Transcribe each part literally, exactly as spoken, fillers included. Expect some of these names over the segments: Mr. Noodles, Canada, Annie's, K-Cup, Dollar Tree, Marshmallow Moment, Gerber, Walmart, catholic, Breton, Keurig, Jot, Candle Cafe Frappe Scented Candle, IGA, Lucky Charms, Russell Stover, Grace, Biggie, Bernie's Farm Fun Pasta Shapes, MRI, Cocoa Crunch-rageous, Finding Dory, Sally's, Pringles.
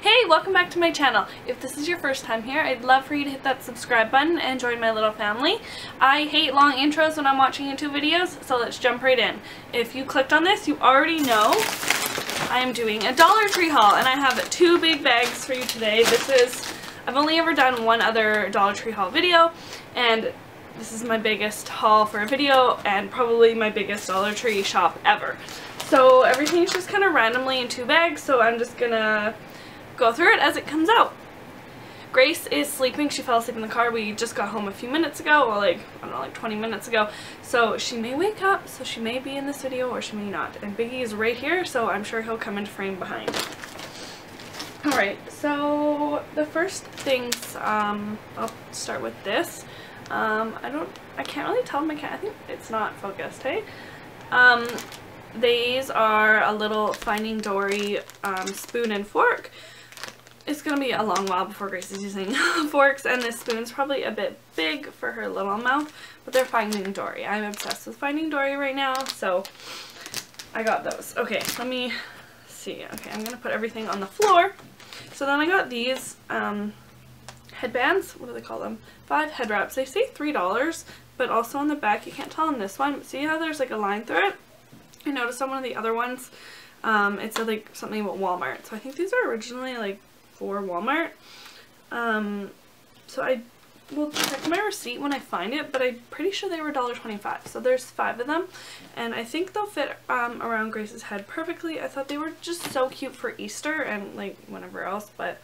Hey, welcome back to my channel. If this is your first time here, I'd love for you to hit that subscribe button and join my little family. I hate long intros when I'm watching YouTube videos, so let's jump right in. If you clicked on this, you already know I'm doing a Dollar Tree haul, and I have two big bags for you today. This is, I've only ever done one other Dollar Tree haul video, and this is my biggest haul for a video and probably my biggest Dollar Tree shop ever. So everything's just kind of randomly in two bags, so I'm just gonna go through it as it comes out. Grace is sleeping. She fell asleep in the car. We just got home a few minutes ago, well, like, I don't know, like twenty minutes ago. So she may wake up, so she may be in this video or she may not. And Biggie is right here, so I'm sure he'll come into frame behind. Alright, so the first things, um, I'll start with this. Um, I don't, I can't really tell my cat, I think it's not focused, hey? Um, these are a little Finding Dory um, spoon and fork. It's gonna be a long while before Grace is using forks, and this spoon's probably a bit big for her little mouth, but they're Finding Dory. I'm obsessed with Finding Dory right now, so I got those. Okay, let me see. Okay, I'm gonna put everything on the floor. So then I got these um, headbands. What do they call them? Five head wraps. They say three dollars, but also on the back, you can't tell on this one. See how there's like a line through it? I noticed on one of the other ones, um, it said like something about Walmart. So I think these are originally like for Walmart. Um, so I will check my receipt when I find it, but I'm pretty sure they were a dollar twenty-five. So there's five of them, and I think they'll fit um, around Grace's head perfectly. I thought they were just so cute for Easter and like whenever else, but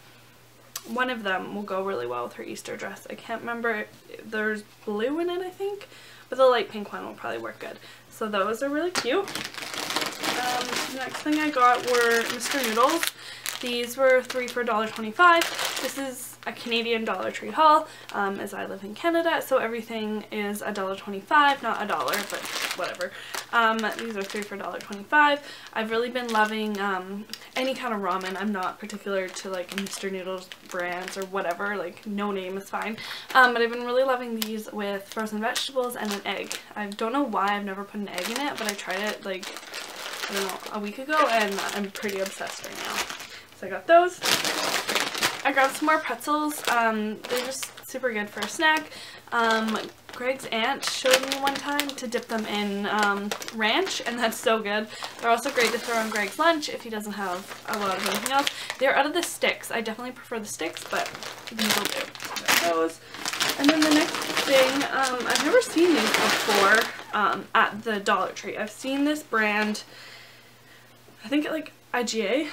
one of them will go really well with her Easter dress. I can't remember if there's blue in it, I think, but the light pink one will probably work good. So those are really cute. Um, the next thing I got were Mister Noodles. These were three for a dollar twenty-five. This is a Canadian Dollar Tree haul, um, as I live in Canada, so everything is a dollar twenty-five, not a dollar, but whatever. Um, these are three for a dollar twenty-five. I've really been loving um, any kind of ramen. I'm not particular to like Mister Noodles brands or whatever, like no name is fine. Um, but I've been really loving these with frozen vegetables and an egg. I don't know why I've never put an egg in it, but I tried it like, I don't know, a week ago, and I'm pretty obsessed right now. So I got those. I grabbed some more pretzels. Um, they're just super good for a snack. Um, Greg's aunt showed me one time to dip them in um, ranch, and that's so good. They're also great to throw on Greg's lunch if he doesn't have a lot of anything else. They're out of the sticks. I definitely prefer the sticks, but these will do. So I got those. And then the next thing, um, I've never seen these before um, at the Dollar Tree. I've seen this brand, I think at like I G A.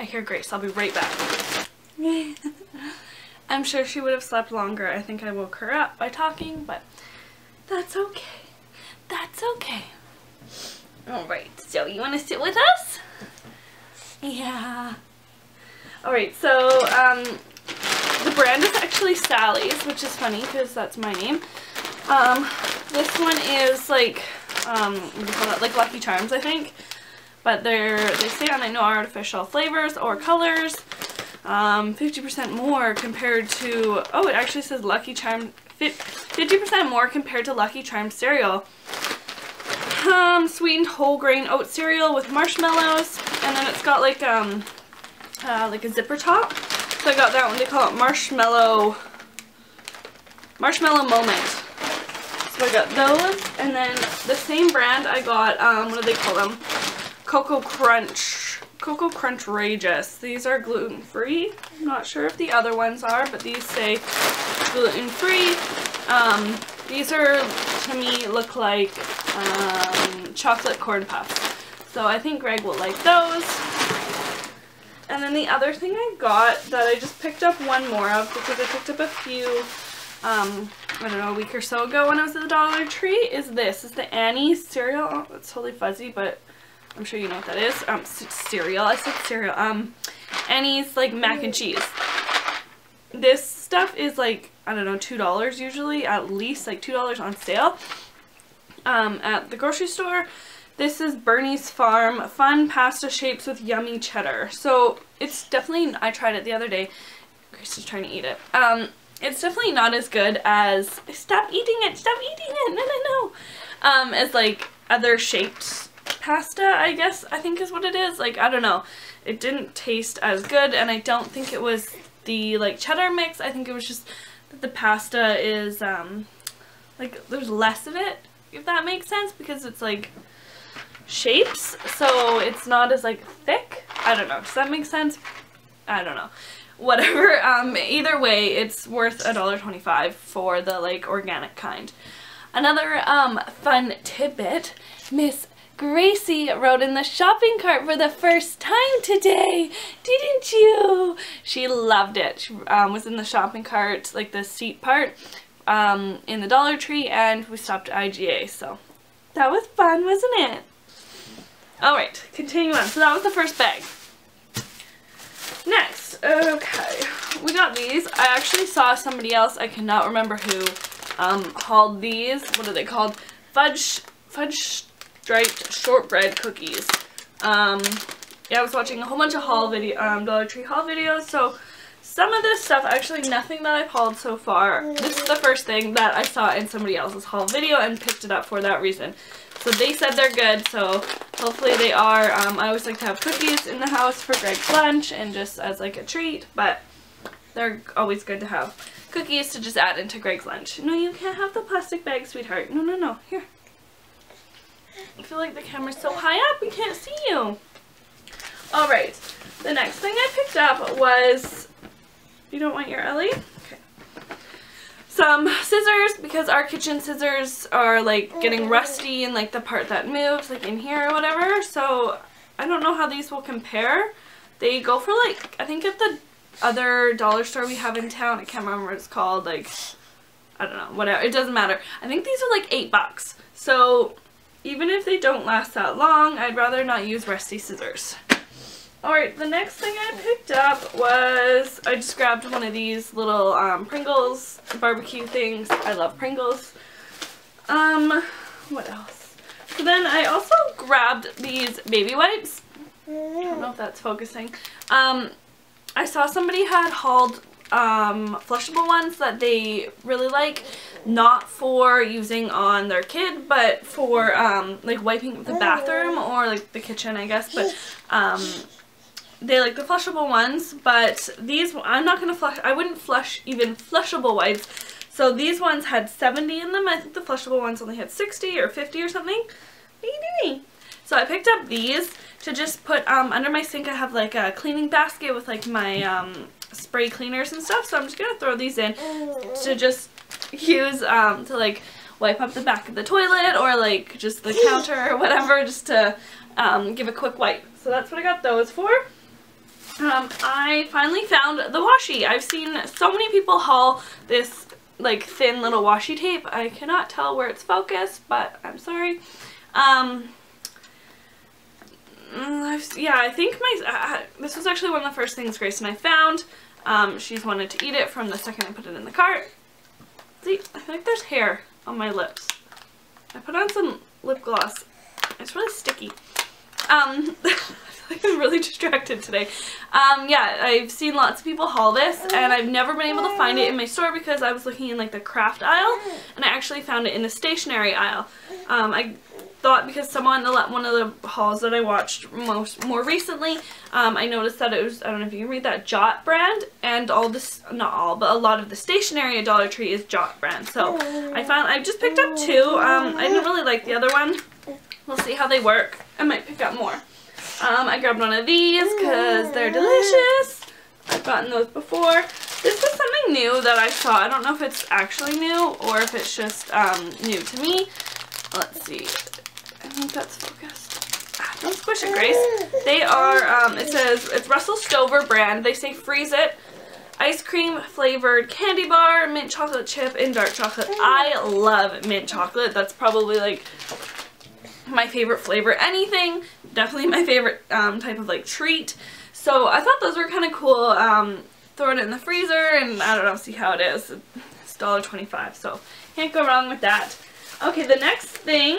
I hear Grace. I'll be right back. I'm sure she would have slept longer. I think I woke her up by talking, but that's okay. That's okay. Alright, so you want to sit with us? Yeah. Alright, so um, the brand is actually Sally's, which is funny because that's my name. Um, this one is like, um, what do you call that? Like Lucky Charms, I think. But they're, they say on it, no artificial flavors or colors, um, fifty percent more compared to, oh, it actually says Lucky Charm, fifty percent more compared to Lucky Charm cereal. Um, sweetened whole grain oat cereal with marshmallows, and then it's got like, um, uh, like a zipper top. So I got that one. They call it Marshmallow, Marshmallow Moment. So I got those, and then the same brand I got, um, what do they call them? Cocoa Crunch, Cocoa Crunch-rageous. These are gluten-free. I'm not sure if the other ones are, but these say gluten-free. Um, these are, to me, look like um, chocolate corn puffs. So I think Greg will like those. And then the other thing I got that I just picked up one more of because I picked up a few, um, I don't know, a week or so ago when I was at the Dollar Tree is this. It's the Annie's cereal. Oh, it's totally fuzzy, but I'm sure you know what that is. Um, cereal. I said cereal. Um, Annie's like mac and cheese. This stuff is like, I don't know, two dollars usually, at least, like two dollars on sale um, at the grocery store. This is Bernie's Farm Fun Pasta Shapes with Yummy Cheddar. So it's definitely, I tried it the other day. Grace was trying to eat it. Um, it's definitely not as good as, stop eating it, stop eating it, no, no, no, um, as like other shaped pasta, I guess, I think is what it is. Like, I don't know. it didn't taste as good, and I don't think it was the like cheddar mix. I think it was just that the pasta is um like there's less of it, if that makes sense, because it's like shapes, so it's not as like thick. I don't know, does that make sense? I don't know, whatever. Um either way, it's worth a dollar twenty-five for the like organic kind. Another um fun tidbit, Miss Gracie rode in the shopping cart for the first time today, didn't you? She loved it. She um, was in the shopping cart, like the seat part, um, in the Dollar Tree, and we stopped at I G A, so that was fun, wasn't it? Alright, continue on. So that was the first bag. Next, okay, we got these. I actually saw somebody else, I cannot remember who, um, hauled these. What are they called? Fudge, fudge... striped shortbread cookies. Um, yeah, I was watching a whole bunch of haul video, um, Dollar Tree haul videos, so some of this stuff, actually nothing that I've hauled so far, this is the first thing that I saw in somebody else's haul video and picked it up for that reason. So they said they're good, so hopefully they are. Um, I always like to have cookies in the house for Greg's lunch and just as like a treat, but they're always good to have cookies to just add into Greg's lunch. No, you can't have the plastic bag, sweetheart. No, no, no. Here. I feel like the camera's so high up, we can't see you. Alright, the next thing I picked up was, you don't want your Ellie? Okay. Some scissors, because our kitchen scissors are like getting rusty and like the part that moves, like in here or whatever, so I don't know how these will compare. They go for like, I think at the other dollar store we have in town, I can't remember what it's called, like, I don't know, whatever, it doesn't matter. I think these are like eight bucks, so even if they don't last that long, I'd rather not use rusty scissors. Alright, the next thing I picked up was, I just grabbed one of these little um, Pringles barbecue things. I love Pringles. Um, what else? So then I also grabbed these baby wipes. I don't know if that's focusing. Um, I saw somebody had hauled um, flushable ones that they really like. Not for using on their kid, but for um like wiping the bathroom or like the kitchen, I guess, but um they like the flushable ones, but these I'm not gonna flush. I wouldn't flush even flushable wipes, so these ones had seventy in them. I think the flushable ones only had sixty or fifty or something. What are you doing? So I picked up these to just put um under my sink. I have like a cleaning basket with like my um spray cleaners and stuff, so I'm just gonna throw these in to just use um to like wipe up the back of the toilet or like just the counter or whatever, just to um give a quick wipe. So that's what I got those for. um I finally found the washi. I've seen so many people haul this like thin little washi tape. I cannot tell where it's focused, but I'm sorry. um I've, yeah I think my uh, this was actually one of the first things Grace and I found. Um she's wanted to eat it from the second I put it in the cart. See, I feel like there's hair on my lips. I put on some lip gloss. It's really sticky. Um, I feel like I'm really distracted today. Um, yeah, I've seen lots of people haul this, and I've never been able to find it in my store because I was looking in, like, the craft aisle, and I actually found it in the stationery aisle. Um, I thought because someone, one of the hauls that I watched most more recently, um, I noticed that it was, I don't know if you can read that, Jot brand, and all this, not all, but a lot of the stationery at Dollar Tree is Jot brand. So I found, I just picked up two. Um, I didn't really like the other one. We'll see how they work. I might pick up more. Um, I grabbed one of these because they're delicious. I've gotten those before. This was something new that I saw. I don't know if it's actually new or if it's just um, new to me. Let's see. I think that's focused. Ah, don't squish it, Grace. They are, um, it says, it's Russell Stover brand. They say freeze it. Ice cream flavored candy bar, mint chocolate chip, and dark chocolate. I love mint chocolate. That's probably, like, my favorite flavor. Anything. Definitely my favorite um, type of, like, treat. So I thought those were kind of cool. Um, throwing it in the freezer, and I don't know, see how it is. It's a dollar twenty-five, so can't go wrong with that. Okay, the next thing...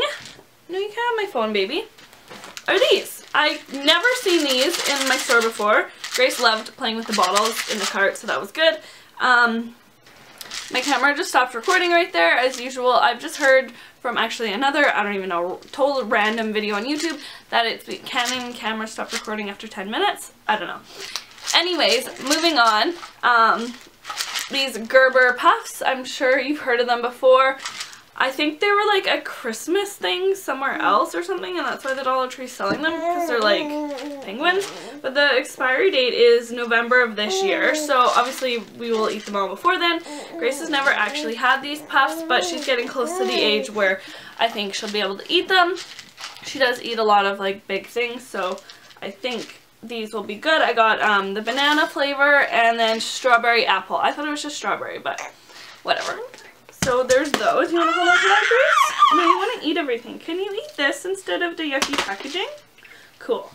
No, you can't have my phone, baby. Are these. I've never seen these in my store before. Grace loved playing with the bottles in the cart, so that was good. Um, my camera just stopped recording right there, as usual. I've just heard from actually another, I don't even know, total random video on YouTube that it's Canon camera stopped recording after ten minutes. I don't know. Anyways, moving on. Um, these Gerber puffs, I'm sure you've heard of them before. I think they were like a Christmas thing somewhere else or something, and that's why the Dollar Tree's selling them, because they're like penguins. But the expiry date is November of this year, so obviously we will eat them all before then. Grace has never actually had these puffs, but she's getting close to the age where I think she'll be able to eat them. She does eat a lot of like big things, so I think these will be good. I got um, the banana flavor and then strawberry apple. I thought it was just strawberry, but whatever. So there's those. You want to hold on to that, Grace? No, you want to eat everything. Can you eat this instead of the yucky packaging? Cool.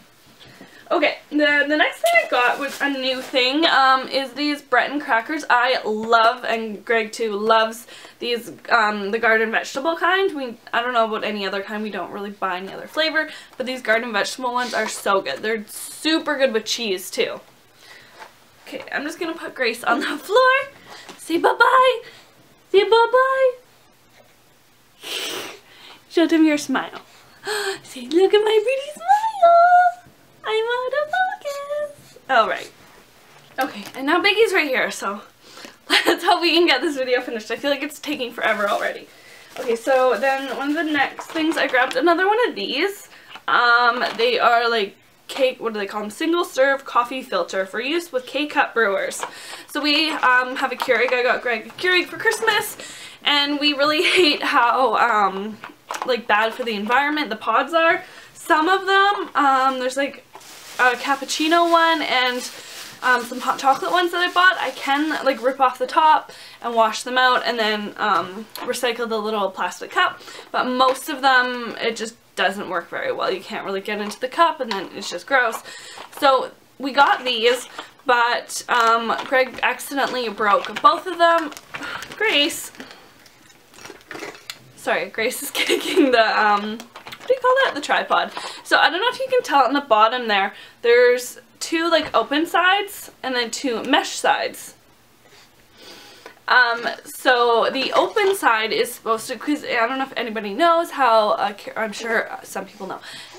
Okay, the, the next thing I got was a new thing, um, is these Breton crackers. I love, and Greg too, loves these, um, the garden vegetable kind. We, I don't know about any other kind, we don't really buy any other flavor, but these garden vegetable ones are so good. They're super good with cheese too. Okay, I'm just going to put Grace on the floor. Say bye-bye. Say bye-bye. Show them your smile. Say, look at my pretty smile. I'm out of focus. Alright. Okay, and now Biggie's right here, so let's hope we can get this video finished. I feel like it's taking forever already. Okay, so then one of the next things, I grabbed another one of these. Um, they are like cake, what do they call them? Single serve coffee filter for use with K-Cup brewers. So we um, have a Keurig. I got Greg a Keurig for Christmas, and we really hate how um, like bad for the environment the pods are. Some of them, um, there's like a cappuccino one and um, some hot chocolate ones that I bought. I can like rip off the top and wash them out and then um, recycle the little plastic cup, but most of them, it just doesn't work very well. You can't really get into the cup and then it's just gross. So we got these, but um, Greg accidentally broke both of them. Grace, sorry, Grace is kicking the, um, what do you call that? The tripod. So I don't know if you can tell in the bottom there, there's two like open sides and then two mesh sides. Um, so the open side is supposed to, because I don't know if anybody knows how, uh, I'm sure some people know.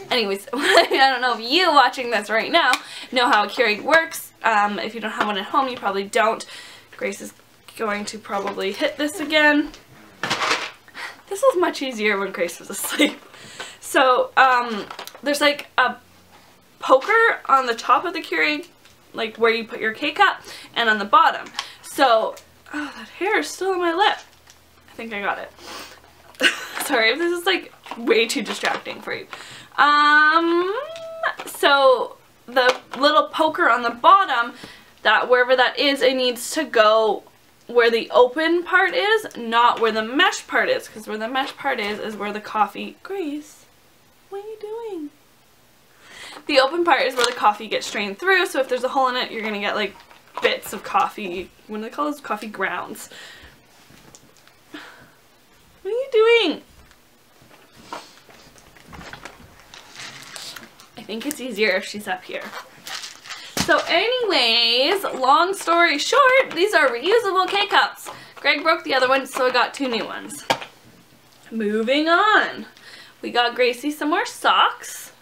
Anyways, I don't know if you watching this right now know how a Keurig works. Um, if you don't have one at home, you probably don't. Grace is going to probably hit this again. This was much easier when Grace was asleep. So, um, there's like a poker on the top of the Keurig, like where you put your K-Cup, and on the bottom. So, oh, that hair is still on my lip. I think I got it. Sorry if this is like way too distracting for you. Um, so the little poker on the bottom, that wherever that is, it needs to go where the open part is, not where the mesh part is, because where the mesh part is is where the coffee. Grace, what are you doing? The open part is where the coffee gets strained through. So if there's a hole in it, you're gonna get like bits of coffee. What do they call those? Coffee grounds. What are you doing? I think it's easier if she's up here. So anyways, long story short, these are reusable K-Cups. Greg broke the other one, so I got two new ones. Moving on. We got Gracie some more socks.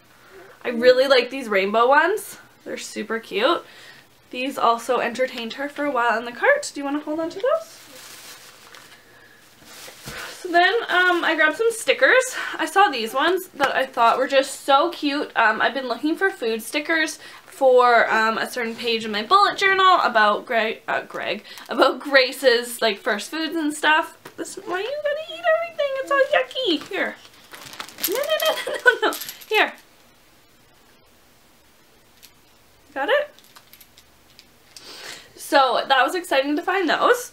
I really like these rainbow ones. They're super cute. These also entertained her for a while in the cart. Do you want to hold on to those? So then um, I grabbed some stickers. I saw these ones that I thought were just so cute. Um, I've been looking for food stickers for um, a certain page in my bullet journal about Greg, uh, Greg, about Grace's like first foods and stuff. This, why are you gonna eat everything? It's all yucky. Here. No, no, no, no, no, no. Here. Got it? So that was exciting to find those.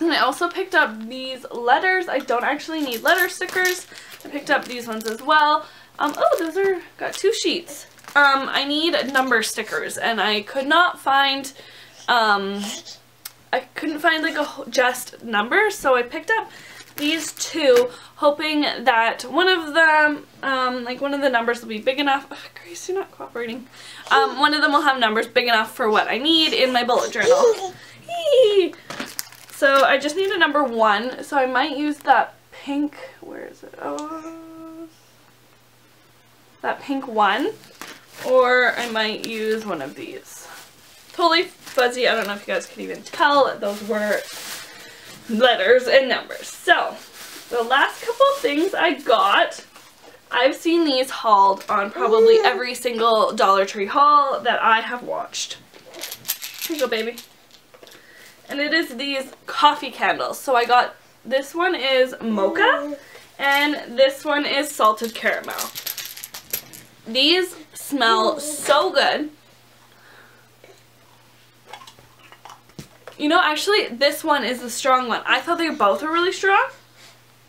And I also picked up these letters. I don't actually need letter stickers. I picked up these ones as well. Um, oh, those are, got two sheets. Um, I need number stickers, and I could not find, um, I couldn't find like a just number, so I picked up these two, hoping that one of them, um, like one of the numbers will be big enough. Ugh, Grace, you're not cooperating. Um, one of them will have numbers big enough for what I need in my bullet journal. So I just need a number one, so I might use that pink, where is it? Oh, that pink one. Or I might use one of these. Totally fuzzy. I don't know if you guys can even tell. Those were letters and numbers. So the last couple of things I got, I've seen these hauled on probably every single Dollar Tree haul that I have watched. Here you go, baby. And it is these coffee candles. So I got, this one is mocha and this one is salted caramel. These smell so good. You know, actually, this one is the strong one. I thought they both were really strong.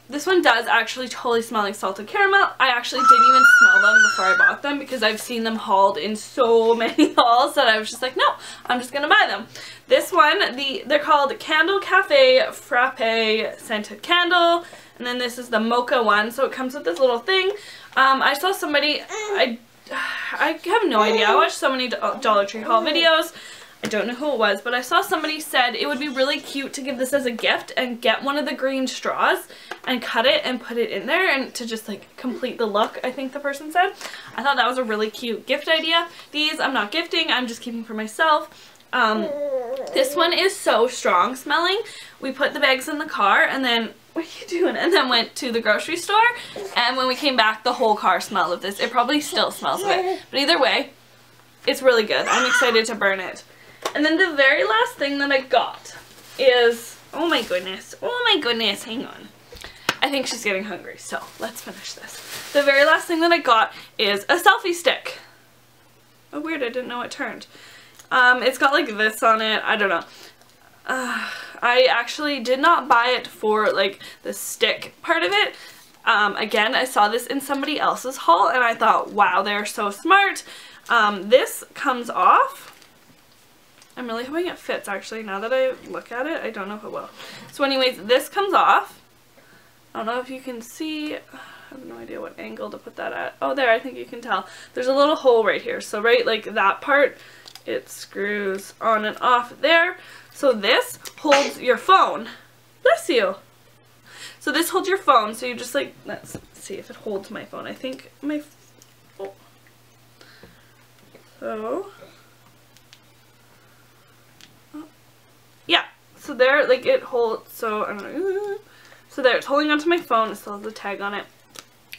This one does actually totally smell like salted caramel. I actually didn't even smell them before I bought them because I've seen them hauled in so many hauls that I was just like, no, I'm just going to buy them. This one, the they're called Candle Cafe Frappe Scented Candle. And then this is the mocha one. So it comes with this little thing. Um, I saw somebody, I, I have no idea. I watched so many Dollar Tree haul videos. I don't know who it was, but I saw somebody said it would be really cute to give this as a gift and get one of the green straws and cut it and put it in there and to just like complete the look, I think the person said. I thought that was a really cute gift idea. These I'm not gifting, I'm just keeping for myself. Um, this one is so strong smelling. We put the bags in the car and then, what are you doing? And then went to the grocery store, and when we came back the whole car smelled of this. It probably still smells of it, but either way, it's really good. I'm excited to burn it. And then the very last thing that I got is, oh my goodness, oh my goodness, hang on. I think she's getting hungry, so let's finish this. The very last thing that I got is a selfie stick. Oh weird, I didn't know it turned. Um, it's got like this on it, I don't know. Uh, I actually did not buy it for like the stick part of it. Um, again, I saw this in somebody else's haul and I thought, wow, they're so smart. Um, this comes off. I'm really hoping it fits, actually, now that I look at it. I don't know if it will. So anyways, this comes off. I don't know if you can see. I have no idea what angle to put that at. Oh, there, I think you can tell. There's a little hole right here. So right, like that part, it screws on and off there. So this holds your phone. Bless you. So this holds your phone. So you just, like, let's see if it holds my phone. I think my... Oh. So... Yeah, so there, like, it holds, so, I don't know, so there, it's holding onto my phone, it still has the tag on it,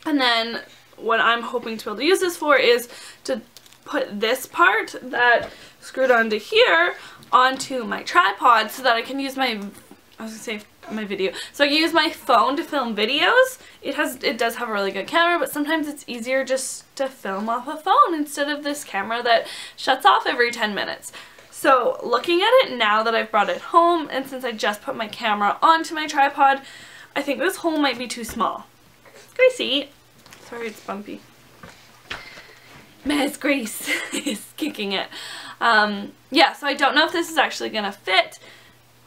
and then what I'm hoping to be able to use this for is to put this part that screwed onto here onto my tripod so that I can use my, I was going to say my video, so I can use my phone to film videos. It has, it does have a really good camera, but sometimes it's easier just to film off a phone instead of this camera that shuts off every ten minutes. So looking at it now that I've brought it home, and since I just put my camera onto my tripod, I think this hole might be too small. Gracie! Sorry, it's bumpy. Miss Grace is kicking it. Um, yeah, so I don't know if this is actually going to fit.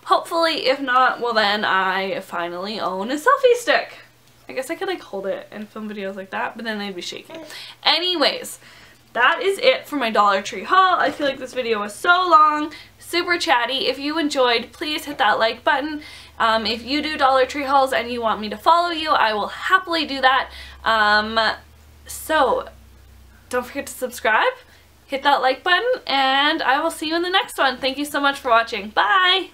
Hopefully, if not, well then I finally own a selfie stick. I guess I could like hold it and film videos like that, but then they'd be shaking. Anyways. That is it for my Dollar Tree haul. I feel like this video was so long, super chatty. If you enjoyed, please hit that like button. Um, if you do Dollar Tree hauls and you want me to follow you, I will happily do that. Um, so, don't forget to subscribe, hit that like button, and I will see you in the next one. Thank you so much for watching. Bye!